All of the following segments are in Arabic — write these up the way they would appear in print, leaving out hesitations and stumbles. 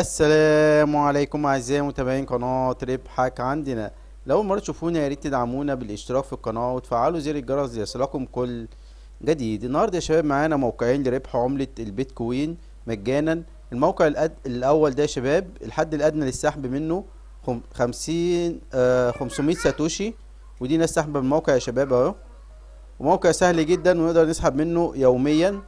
السلام عليكم اعزائي متابعين قناه ربحك. عندنا لو مره تشوفونا يا ريت تدعمونا بالاشتراك في القناه وتفعلوا زر الجرس ليصلكم كل جديد. النهارده يا شباب معانا موقعين لربح عمله البيتكوين مجانا. الموقع الاول ده يا شباب الحد الادنى للسحب منه 500 ساتوشي، ودي ناس سحبه بالموقع يا شباب اهو، وموقع سهل جدا ونقدر نسحب منه يوميا.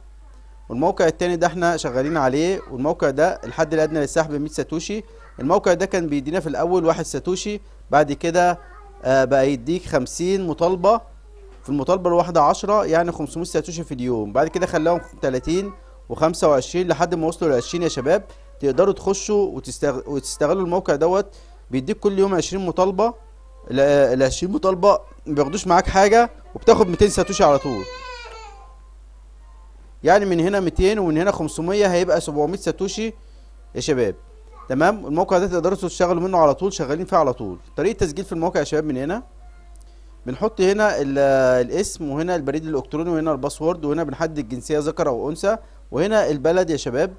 والموقع التاني ده احنا شغالين عليه، والموقع ده الحد الادنى للسحب 100 ساتوشي. الموقع ده كان بيدينا في الاول 1 ساتوشي، بعد كده بقى يديك 50 مطالبه، في المطالبه الواحده 10، يعني 500 ساتوشي في اليوم. بعد كده خلاهم 30 و25 لحد ما وصلوا ل 20 يا شباب. تقدروا تخشوا وتستغلوا الموقع دوت، بيديك كل يوم 20 مطالبه، ال 20 مطالبه ما بياخدوش معاك حاجه، وبتاخد 200 ساتوشي على طول. يعني من هنا 200 ومن هنا 500، هيبقى 700 ساتوشي يا شباب. تمام، الموقع ده تقدروا تشتغلوا منه على طول، شغالين فيه على طول. طريقه تسجيل في الموقع يا شباب، من هنا بنحط هنا الاسم، وهنا البريد الالكتروني، وهنا الباسورد، وهنا بنحدد جنسيه ذكر او انثى، وهنا البلد يا شباب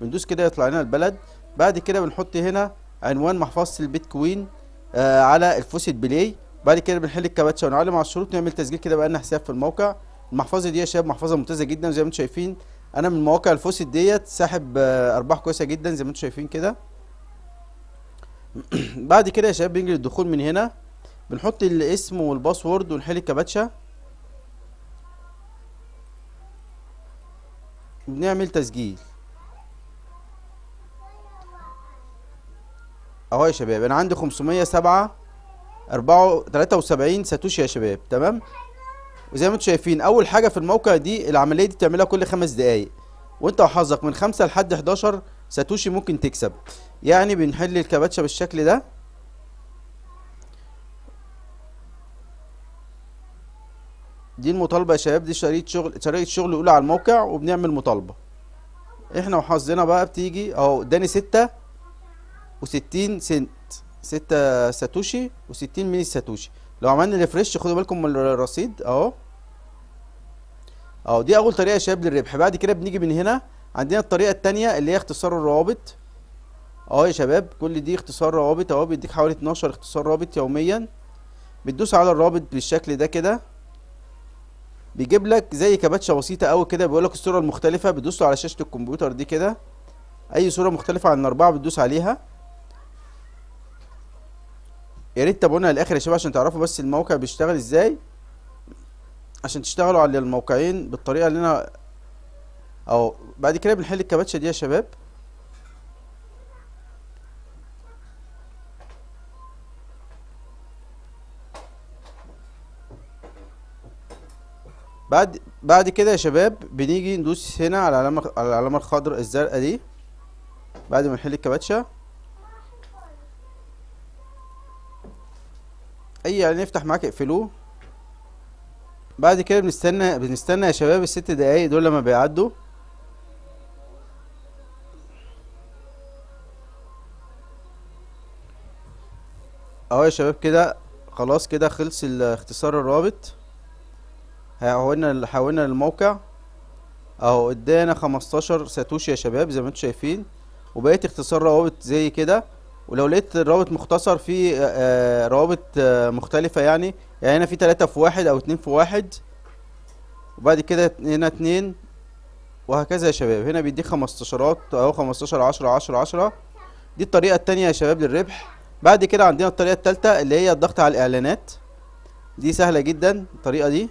بندوس كده يطلع لنا البلد. بعد كده بنحط هنا عنوان محفظه البيتكوين على الفوسيت بلاي. بعد كده بنحل الكابتشا ونعلم على الشروط، نعمل تسجيل كده بقى لنا حساب في الموقع. المحفظه دي يا شباب محفظه ممتازه جدا، زي ما انتم شايفين انا من مواقع الفوسيت ديت ساحب ارباح كويسه جدا زي ما انتم شايفين كده. بعد كده يا شباب بنيجي للدخول، من هنا بنحط الاسم والباسورد ونحل الكابتشا، بنعمل تسجيل اهو يا شباب. انا عندي 573 ساتوشي يا شباب. تمام، وزي ما انتم شايفين اول حاجه في الموقع دي العمليه دي بتعملها كل 5 دقائق، وانت وحظك من 5 لحد 11 ساتوشي ممكن تكسب. يعني بنحل الكباتشه بالشكل ده، دي المطالبه يا شباب، دي شريط شغل الاولى على الموقع، وبنعمل مطالبه. احنا وحظنا بقى بتيجي اهو، اداني 66 سنت، 6 ساتوشي و60 ميني ساتوشي. لو عملنا ريفريش خدوا بالكم من الرصيد اهو. دي اول طريقه يا شباب للربح. بعد كده بنيجي من هنا عندنا الطريقه الثانيه اللي هي اختصار الروابط اهو يا شباب. كل دي اختصار روابط اهو، بيديك حوالي 12 اختصار رابط يوميا. بتدوس على الرابط بالشكل ده كده، بيجيب لك زي كباتشه بسيطه قوي كده، بيقول لك الصوره المختلفه. بتدوسوا على شاشه الكمبيوتر دي كده، اي صوره مختلفه عن 4 بتدوس عليها. يا ريت تابعونا للاخر يا شباب عشان تعرفوا بس الموقع بيشتغل ازاي، عشان تشتغلوا على الموقعين بالطريقه اللي انا اهو. بعد كده بنحل الكباتشه دي يا شباب، بعد كده يا شباب بنيجي ندوس هنا على العلامه الخضراء الزرقاء دي. بعد ما نحل الكباتشه اي يعني نفتح معاك اقفلوه. بعد كده بنستنى يا شباب ال6 دقايق دول لما بيعدوا. اهو يا شباب كده خلاص، كده خلص الاختصار الرابط. حولنا الموقع اهو، ادانا 15 ساتوشي يا شباب زي ما انتم شايفين، وبقيت اختصار روابط زي كده. ولو لقيت الرابط مختصر في روابط مختلفة، يعني هنا في 3 في 1 او 2 في 1، وبعد كده هنا 2 وهكذا يا شباب. هنا بيديك 15 او 15 10 10 10. دي الطريقة التانية يا شباب للربح. بعد كده عندنا الطريقة التالتة اللي هي الضغط على الاعلانات، دي سهلة جدا الطريقة دي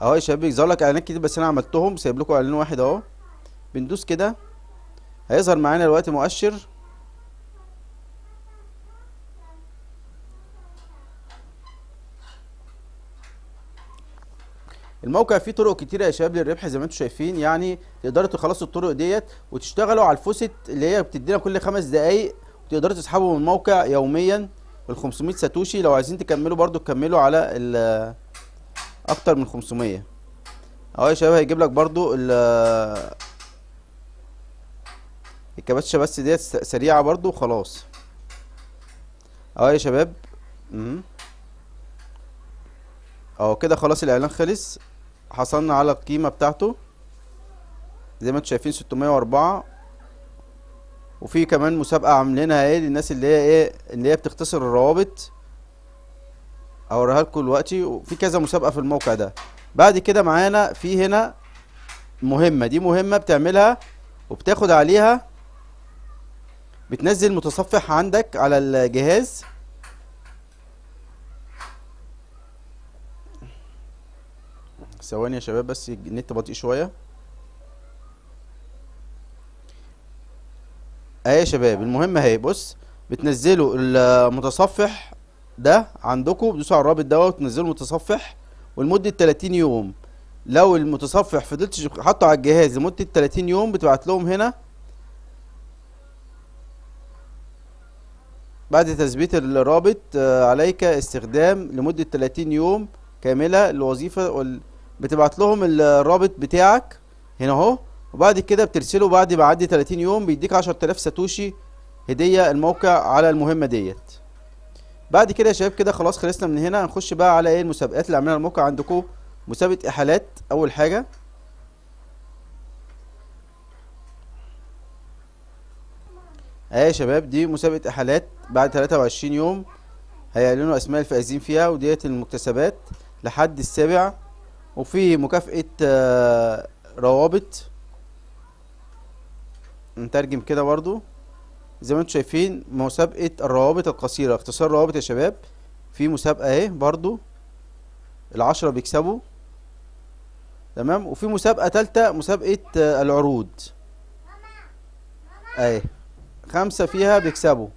اهو يا شباب. بيظهر لك اعلانات كتير بس انا عملتهم، سايب لكم اعلان واحد اهو. بندوس كده هيظهر معانا الوقت مؤشر، الموقع فيه طرق كتيرة يا شباب للربح زي ما انتم شايفين. يعني تقدروا تخلصوا الطرق ديت وتشتغلوا على الفوسيت اللي هي بتدينا كل 5 دقايق، وتقدروا تسحبوا من الموقع يوميا ال 500 ساتوشي. لو عايزين تكملوا برضو تكملوا على ال اكتر من 500 اهو يا شباب. هيجيب لك برضو الكباتشة بس ديت سريعة برضو وخلاص اهو يا شباب. اهو كده خلاص الاعلان خلص، حصلنا على القيمة بتاعته زي ما انتوا شايفين 604. وفي كمان مسابقه عاملينها ايه للناس اللي هي ايه اللي هي بتختصر الروابط، اوريها لكم دلوقتي. وفي كذا مسابقه في الموقع ده. بعد كده معانا في هنا مهمه، دي مهمه بتعملها وبتاخد عليها، بتنزل متصفح عندك على الجهاز. ثواني يا شباب بس النت بطيء شويه. اهي يا شباب المهمه اهي، بص بتنزلوا المتصفح ده عندكم، بتدوسوا على الرابط دوت وتنزلوا المتصفح ولمده 30 يوم. لو المتصفح فضلتش حاطه على الجهاز لمده 30 يوم بتبعت لهم هنا بعد تثبيت الرابط عليك استخدام لمده 30 يوم كامله الوظيفه بتبعت لهم الرابط بتاعك هنا اهو. وبعد كده بترسله بعد ما يعدي 30 يوم بيديك 10000 ساتوشي هديه الموقع على المهمه ديت. بعد كده يا شباب كده خلاص خلصنا من هنا. هنخش بقى على ايه المسابقات اللي عاملينها الموقع عندكم. مسابقه احالات اول حاجه، اهي يا شباب دي مسابقه احالات بعد 23 يوم هيعلنوا اسماء الفائزين فيها وديت المكتسبات لحد السابع. وفي مكافأة روابط نترجم كده برضو زي ما انتم شايفين. مسابقة الروابط القصيرة اختصار روابط يا شباب، في مسابقة اهي برضو ال10 بيكسبوا تمام. وفي مسابقة تالتة مسابقة العروض اهي 5 فيها بيكسبوا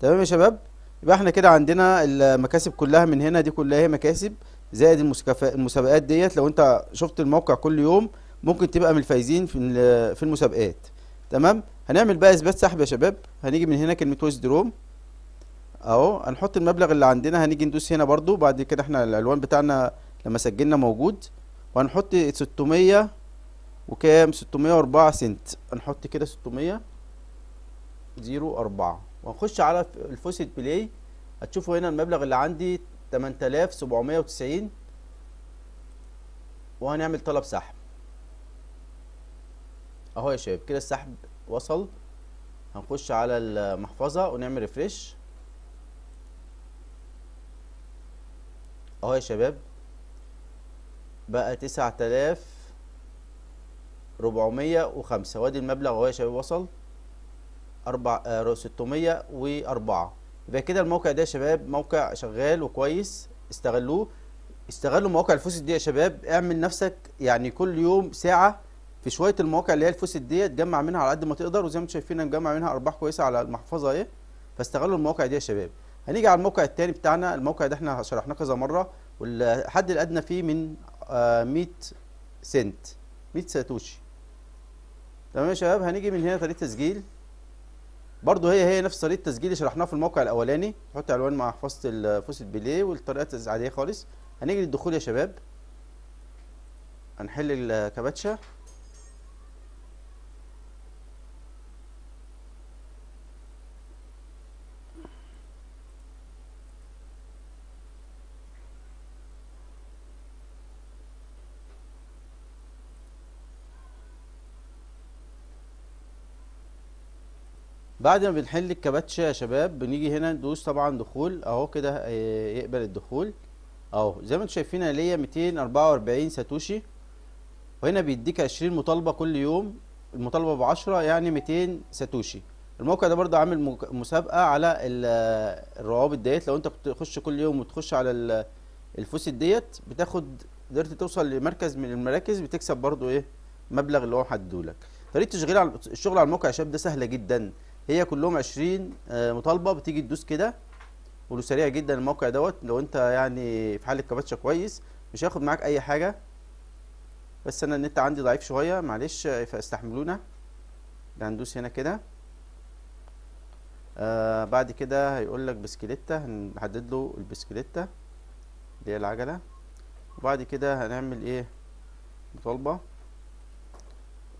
تمام يا شباب. يبقى احنا كده عندنا المكاسب كلها من هنا، دي كلها هي مكاسب زائد المسابقات ديت. لو انت شفت الموقع كل يوم ممكن تبقى من الفايزين في المسابقات تمام. هنعمل بقى اثبات سحب يا شباب. هنيجي من هنا كلمه ويزدروم اهو، هنحط المبلغ اللي عندنا، هنيجي ندوس هنا برضو. بعد كده احنا العنوان بتاعنا لما سجلنا موجود، وهنحط 600 وكام 604 سنت، هنحط كده 600.04 ونخش على الفوسيت بلاي. هتشوفوا هنا المبلغ اللي عندي 8790 وهنعمل طلب سحب اهو يا شباب. كده السحب وصل، هنخش على المحفظة ونعمل ريفريش اهو يا شباب. بقى 9405 وادي المبلغ اهو يا شباب وصل 604. يبقى كده الموقع ده يا شباب موقع شغال وكويس، استغلوه. استغلوا مواقع الفوسيت دي يا شباب. اعمل نفسك يعني كل يوم ساعه في شويه المواقع اللي هي الفوسيت دي، تجمع منها على قد ما تقدر. وزي ما انتم شايفين انا مجمع منها ارباح كويسه على المحفظه اهي، فاستغلوا المواقع دي يا شباب. هنيجي على الموقع الثاني بتاعنا. الموقع ده احنا شرحناه كذا مره، والحد الادنى فيه من 100 سنت 100 ساتوشي تمام يا شباب. هنيجي من هنا طريقه تسجيل برضه هي نفس طريقه التسجيل اللي شرحناها في الموقع الاولاني. تحط عنوان مع حفظه الفوسيت بلاي والطريقه العاديه خالص. هنيجي للدخول يا شباب، هنحل الكابتشا بعد ما بنحل الكباتشة يا شباب. بنيجي هنا ندوس طبعا دخول اهو كده، يقبل الدخول اهو. زي ما انتم شايفين انا ليا 244 ساتوشي، وهنا بيديك 20 مطالبه كل يوم، المطالبه ب10 يعني 200 ساتوشي. الموقع ده برضه عامل مسابقه على الروابط ديت. لو انت بتخش كل يوم وتخش على الفوسيت ديت بتاخد، قدرت توصل لمركز من المراكز بتكسب برضه ايه المبلغ اللي هو محددهولك. طريقه تشغيل على الشغل على الموقع يا شباب ده سهله جدا، هي كلهم 20 مطالبه. بتيجي تدوس كده ولو سريع جدا الموقع دوت. لو انت يعني في حاله كباتشا كويس مش هياخد معاك اي حاجه، بس انا النت عندي ضعيف شويه معلش فاستحملونا. هندوس هنا كده بعد كده هيقول لك بسكليته، هنحدد له البسكليته اللي هي العجله. وبعد كده هنعمل ايه مطالبه.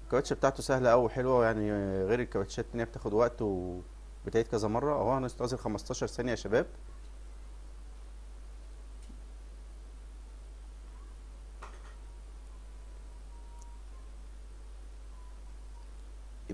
الكاوتشه بتاعته سهله قوي حلوه، يعني غير الكاوتشات ان هي بتاخد وقت وبتعيد كذا مره اهو. هنستأذن 15 ثانيه يا شباب.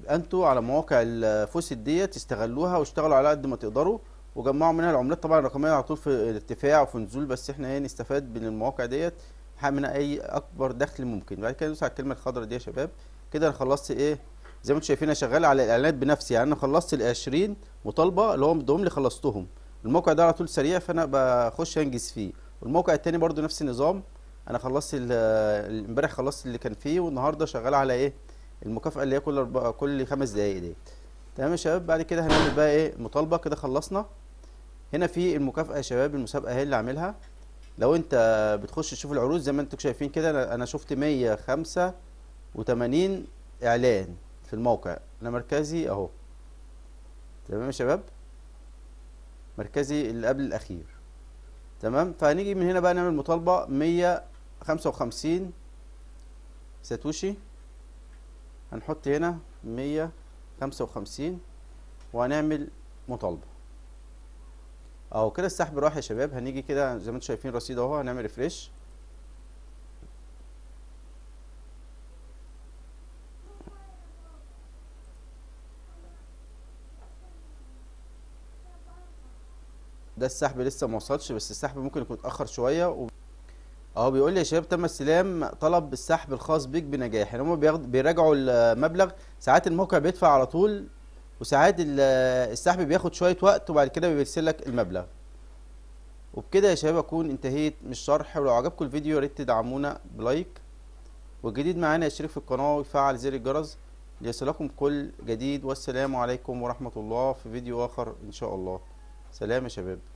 يبقى انتوا على مواقع الفوسيت ديت استغلوها واشتغلوا على قد ما تقدروا وجمعوا منها العملات. طبعا الرقميه على طول في ارتفاع وفي نزول، بس احنا ايه نستفاد من المواقع ديت، نحقق منها اي اكبر دخل ممكن. بعد كده ندوس على الكلمه الخضراء دي يا شباب. كده انا خلصت ايه، زي ما انتوا شايفين انا شغال على الاعلانات بنفسي، يعني انا خلصت ال 20 مطالبه اللي هو مديهم لي خلصتهم. الموقع ده على طول سريع فانا بخش انجز فيه، والموقع التاني برده نفس النظام. انا خلصت امبارح خلصت اللي كان فيه، والنهارده شغال على ايه المكافاه اللي هي كل 5 دقائق ديت. تمام يا شباب. بعد كده هنعمل بقى ايه مطالبه. كده خلصنا. هنا في المكافاه يا شباب، المسابقه هي اللي عاملها. لو انت بتخش تشوف العروض زي ما انتوا شايفين كده، انا شفت 185 اعلان في الموقع. انا مركزي اهو. تمام يا شباب، مركزي اللي قبل الاخير. تمام. فهنيجي من هنا بقى نعمل مطالبه 155 ساتوشي. هنحط هنا 155 وهنعمل مطالبه اهو. كده السحب راح يا شباب. هنيجي كده زي ما انتم شايفين رصيد اهو، هنعمل ريفريش. ده السحب لسه ما وصلش، بس السحب ممكن يكون اتاخر شويه اهو. بيقول لي يا شباب تم استلام طلب السحب الخاص بيك بنجاح. يعني هم بيراجعوا المبلغ. ساعات الموقع بيدفع على طول، وساعات السحب بياخد شويه وقت، وبعد كده بيرسل لك المبلغ. وبكده يا شباب اكون انتهيت من الشرح. ولو عجبكم الفيديو يا ريت تدعمونا بلايك، والجديد معانا يشترك في القناه ويفعل زر الجرس ليصلكم كل جديد. والسلام عليكم ورحمه الله، في فيديو اخر ان شاء الله. سلام يا شباب.